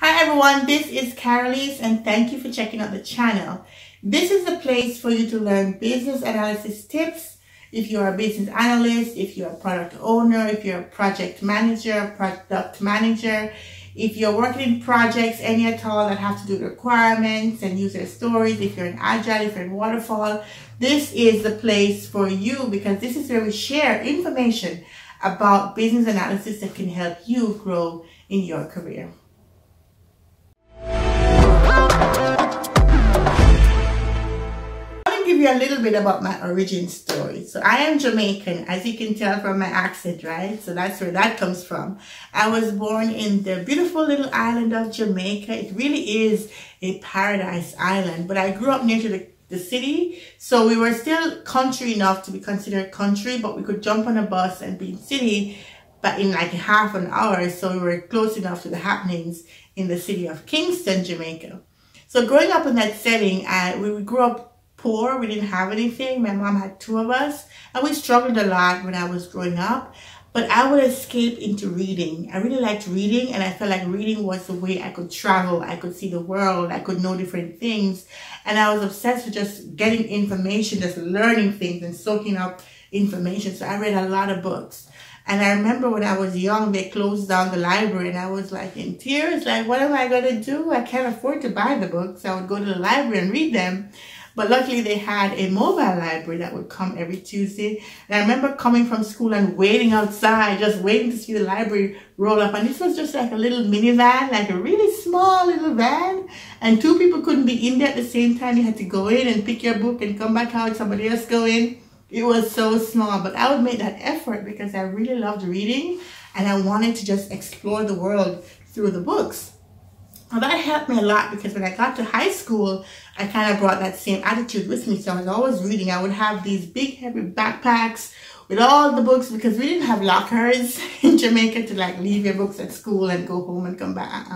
Hi everyone, this is Karaleise and thank you for checking out the channel. This is the place for you to learn business analysis tips. If you're a business analyst, if you're a product owner, if you're a project manager, product manager, if you're working in projects, any at all that have to do with requirements and user stories, if you're in Agile, if you're in Waterfall, this is the place for you because this is where we share information about business analysis that can help you grow in your career. I'm going to give you a little bit about my origin story. So I am Jamaican, as you can tell from my accent, right? So that's where that comes from. I was born in the beautiful little island of Jamaica. It really is a paradise island, but I grew up near to the city, so we were still country enough to be considered country, but we could jump on a bus and be in city but in like half an hour, so we were close enough to the happenings in the city of Kingston, Jamaica. So growing up in that setting, we grew up poor. We didn't have anything. My mom had two of us and we struggled a lot when I was growing up, but I would escape into reading. I really liked reading and I felt like reading was the way I could travel. I could see the world. I could know different things. And I was obsessed with just getting information, just learning things and soaking up information. So I read a lot of books. And I remember when I was young, they closed down the library and I was like in tears, like, what am I going to do? I can't afford to buy the books. I would go to the library and read them. But luckily they had a mobile library that would come every Tuesday. And I remember coming from school and waiting outside, just waiting to see the library roll up. And this was just like a little minivan, like a really small little van. And two people couldn't be in there at the same time. You had to go in and pick your book and come back out, somebody else go in. It was so small, but I would make that effort because I really loved reading and I wanted to just explore the world through the books. Well, that helped me a lot because when I got to high school, I kind of brought that same attitude with me. So I was always reading. I would have these big, heavy backpacks with all the books because we didn't have lockers in Jamaica to like leave your books at school and go home and come back.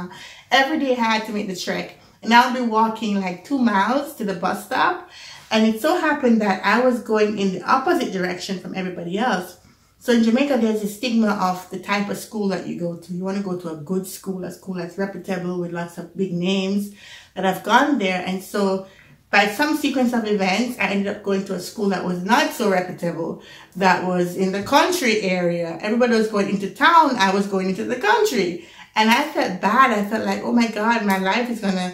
Every day I had to make the trek. And I would be walking like 2 miles to the bus stop. And it so happened that I was going in the opposite direction from everybody else. So in Jamaica, there's a stigma of the type of school that you go to. You want to go to a good school that's reputable with lots of big names that have gone there. And so by some sequence of events, I ended up going to a school that was not so reputable, that was in the country area. Everybody was going into town. I was going into the country. And I felt bad. I felt like, oh my God, my life is going to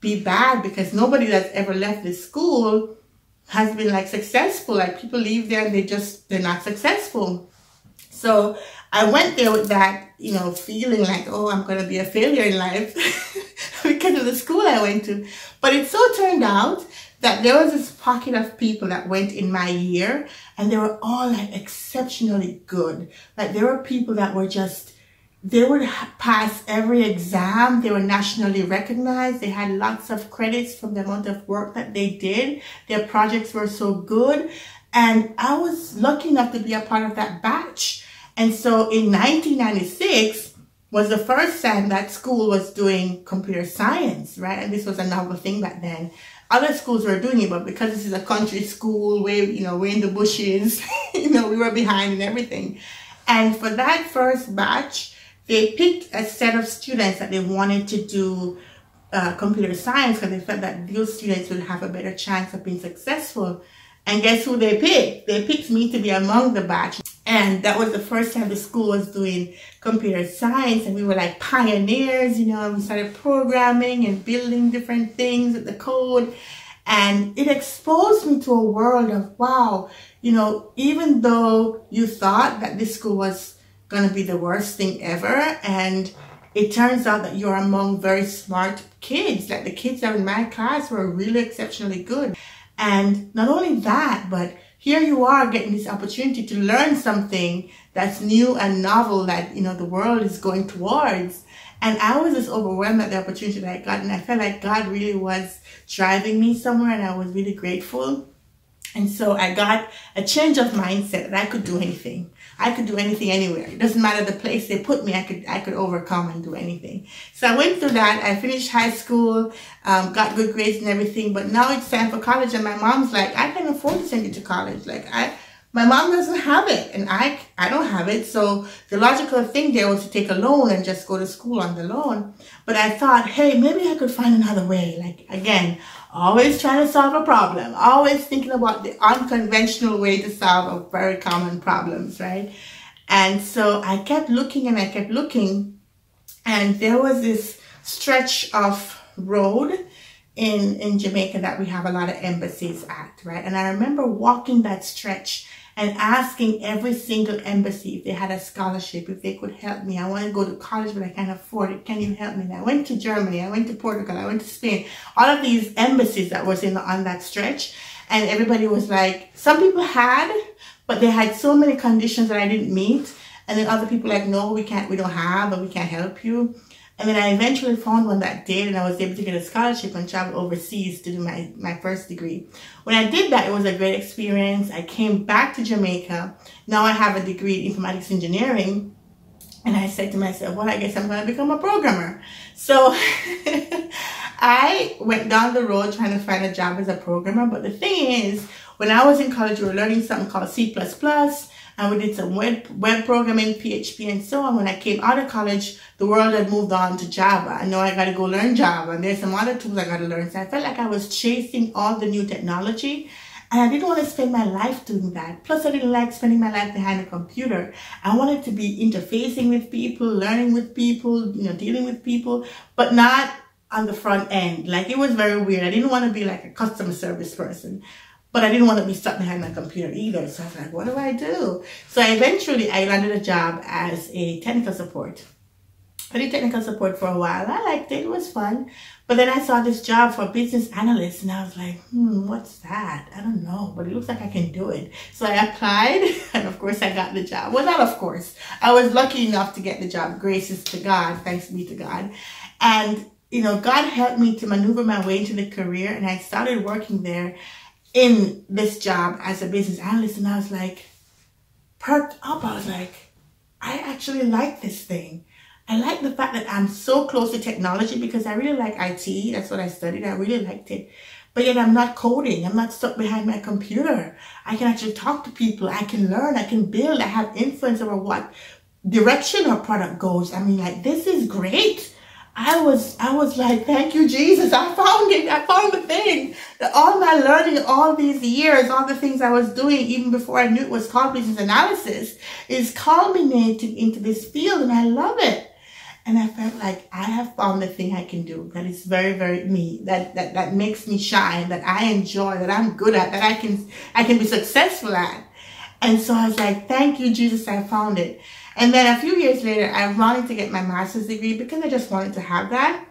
be bad because nobody that's ever left this school has been like successful. Like people leave there and they're not successful. So I went there with that, you know, feeling like, oh, I'm going to be a failure in life because of the school I went to. But it so turned out that there was this pocket of people that went in my year and they were all like exceptionally good. Like there were people that were just, they would pass every exam. They were nationally recognized. They had lots of credits from the amount of work that they did. Their projects were so good. And I was lucky enough to be a part of that batch. And so in 1996 was the first time that school was doing computer science, right? And this was a novel thing back then. Other schools were doing it, but because this is a country school, we're in the bushes, we were behind and everything. And for that first batch, they picked a set of students that they wanted to do computer science because they felt that those students would have a better chance of being successful. And guess who they picked? They picked me to be among the batch. And that was the first time the school was doing computer science. And we were like pioneers, and we started programming and building different things with the code. And it exposed me to a world of, wow, even though you thought that this school was going to be the worst thing ever, and it turns out that you're among very smart kids. Like the kids that were in my class were really exceptionally good. And not only that, but here you are getting this opportunity to learn something that's new and novel that the world is going towards. And I was just overwhelmed at the opportunity that I got, and I felt like God really was driving me somewhere, and I was really grateful. And so I got a change of mindset that I could do anything. I could do anything anywhere. It doesn't matter the place they put me, I could overcome and do anything. So I went through that. I finished high school, got good grades and everything. But now it's time for college. And my mom's like, I can't afford to send you to college. Like, I, My mom doesn't have it, and I don't have it. So the logical thing there was to take a loan and just go to school on the loan. But I thought, hey, maybe I could find another way. Like, again, always trying to solve a problem, always thinking about the unconventional way to solve a very common problems, right? And so I kept looking and I kept looking, and there was this stretch of road in Jamaica that we have a lot of embassies at, right? And I remember walking that stretch and asking every single embassy if they had a scholarship, if they could help me. I want to go to college, but I can't afford it. Can you help me? And I went to Germany, I went to Portugal, I went to Spain, all of these embassies that was on that stretch. And everybody was like, some people had, but they had so many conditions that I didn't meet. And then other people like, no, we can't, we don't have, but we can't help you. And then I eventually found one that did, and I was able to get a scholarship and travel overseas to do my first degree. When I did that, it was a great experience. I came back to Jamaica. Now I have a degree in informatics engineering. And I said to myself, well, I guess I'm going to become a programmer. So I went down the road trying to find a job as a programmer. But the thing is, when I was in college, we were learning something called C++. And we did some web programming, PHP, and so on. When I came out of college, the world had moved on to Java. And now I got to go learn Java. And there's some other tools I got to learn. So I felt like I was chasing all the new technology. And I didn't want to spend my life doing that. Plus, I didn't like spending my life behind a computer. I wanted to be interfacing with people, learning with people, you know, dealing with people, but not on the front end. Like, it was very weird. I didn't want to be like a customer service person. But I didn't want to be stuck behind my computer either. So I was like, what do I do? So eventually I landed a job as a technical support. I did technical support for a while. I liked it. It was fun. But then I saw this job for business analyst, and I was like, what's that? I don't know, but it looks like I can do it. So I applied, and of course I got the job. Well, not of course. I was lucky enough to get the job. Gracious to God. Thanks be to God. And, you know, God helped me to maneuver my way into the career, and I started working there in this job as a business analyst, and I was like, perked up. I was like, I actually like this thing. I like the fact that I'm so close to technology, because I really like IT. That's what I studied. I really liked it. But yet I'm not coding. I'm not stuck behind my computer. I can actually talk to people. I can learn. I can build. I have influence over what direction our product goes. I mean, like, this is great. I was like, thank you, Jesus. I found it. I found the thing that all my learning, all these years, all the things I was doing, even before I knew it was called business analysis, is culminating into this field. And I love it. And I felt like I have found the thing I can do that is very, very me, that makes me shine, that I enjoy, that I'm good at, that I can be successful at. And so I was like, thank you, Jesus. I found it. And then a few years later, I wanted to get my master's degree because I just wanted to have that.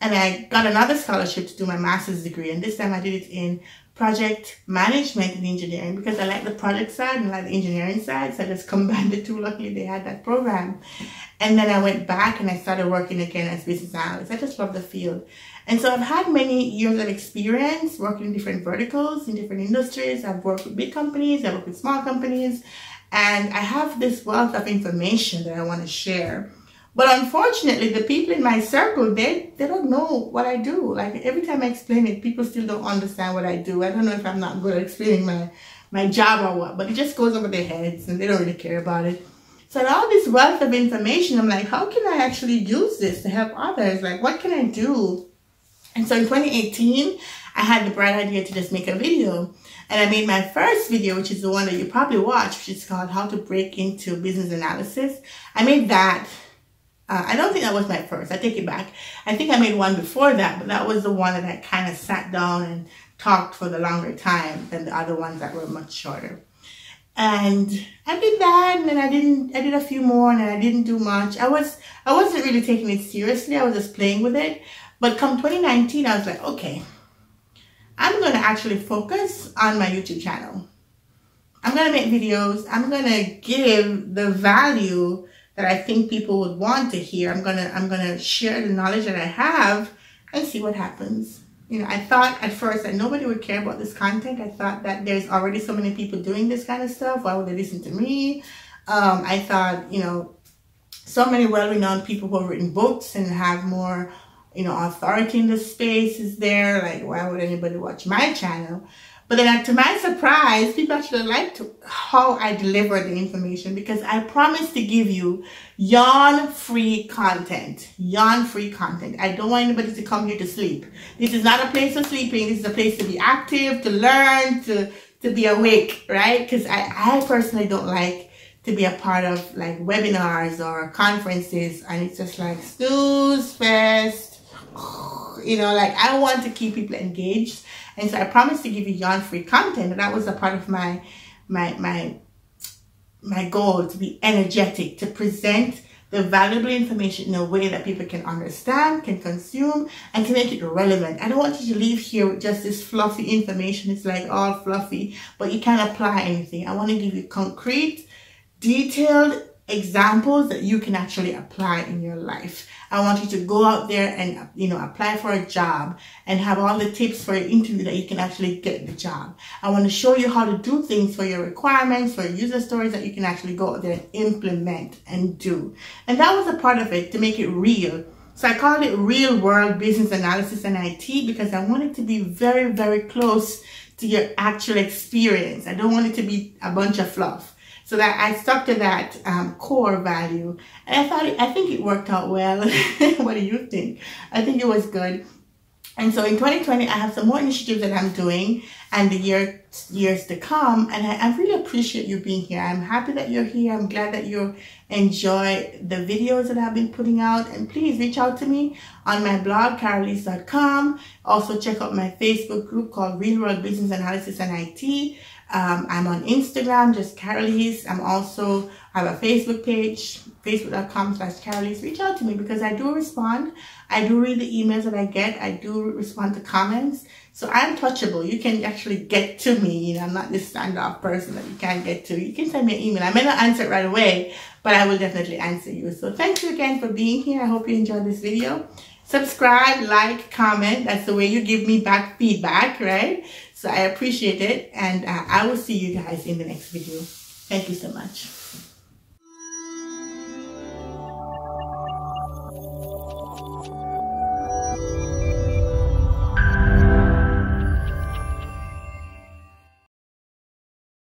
And I got another scholarship to do my master's degree. And this time I did it in project management and engineering, because I like the project side and I like the engineering side. So I just combined the two. Luckily, they had that program. And then I went back and I started working again as business analyst. I just love the field. And so I've had many years of experience working in different verticals, in different industries. I've worked with big companies. I've worked with small companies. And I have this wealth of information that I want to share. But unfortunately, the people in my circle, they don't know what I do. Like, every time I explain it, people still don't understand what I do. I don't know if I'm not good at explaining my job or what, but it just goes over their heads and they don't really care about it. So all this wealth of information, I'm like, how can I actually use this to help others? Like, what can I do? And so in 2018, I had the bright idea to just make a video. And I made my first video, which is the one that you probably watch, which is called How to Break into Business Analysis. I made that. I don't think that was my first. I take it back. I think I made one before that, but that was the one that I kind of sat down and talked for the longer time than the other ones that were much shorter. And I did that, and then I did a few more, and I didn't do much. I wasn't really taking it seriously. I was just playing with it. But come 2019, I was like, okay, I'm going to actually focus on my YouTube channel. I'm going to make videos. I'm going to give the value that I think people would want to hear. I'm going to share the knowledge that I have and see what happens. You know, I thought at first that nobody would care about this content. I thought that there's already so many people doing this kind of stuff. Why would they listen to me? I thought, you know, so many well-renowned people who have written books and have more, you know, authority in the space is there. Like, why would anybody watch my channel? But then to my surprise, people actually liked how I delivered the information, because I promised to give you yawn-free content. Yawn-free content. I don't want anybody to come here to sleep. This is not a place for sleeping. This is a place to be active, to learn, to be awake, right? Because I personally don't like to be a part of like webinars or conferences, and it's just like snooze fest. You know, like I want to keep people engaged. And so I promised to give you yawn-free content, and that was a part of my goal, to be energetic, to present the valuable information in a way that people can understand, can consume, and to make it relevant. I don't want you to leave here with just this fluffy information. It's like all fluffy, but you can't apply anything. I want to give you concrete, detailed examples that you can actually apply in your life. I want you to go out there and, you know, apply for a job and have all the tips for your interview that you can actually get the job. I want to show you how to do things for your requirements, for your user stories that you can actually go out there and implement and do. And that was a part of it, to make it real. So I called it Real World Business Analysis and IT, because I want it to be very, very close to your actual experience. I don't want it to be a bunch of fluff. So that I stuck to that core value, and I think it worked out well. What do you think? I think it was good. And so in 2020, I have some more initiatives that I'm doing, and the years to come. And I really appreciate you being here. I'm happy that you're here. I'm glad that you enjoy the videos that I've been putting out. And please reach out to me on my blog, karaleise.com. Also check out my Facebook group called Real World Business Analysis and IT. I'm on Instagram, just Karaleise. I have a Facebook page, facebook.com/Karaleise. Reach out to me, because I do respond. I do read the emails that I get. I do respond to comments. So I'm touchable. You can actually get to me. You know, I'm not this standoff person that you can't get to. You can send me an email. I may not answer it right away, but I will definitely answer you. So thank you again for being here. I hope you enjoyed this video. Subscribe, like, comment. That's the way you give me back feedback, right? So I appreciate it, and I will see you guys in the next video. Thank you so much.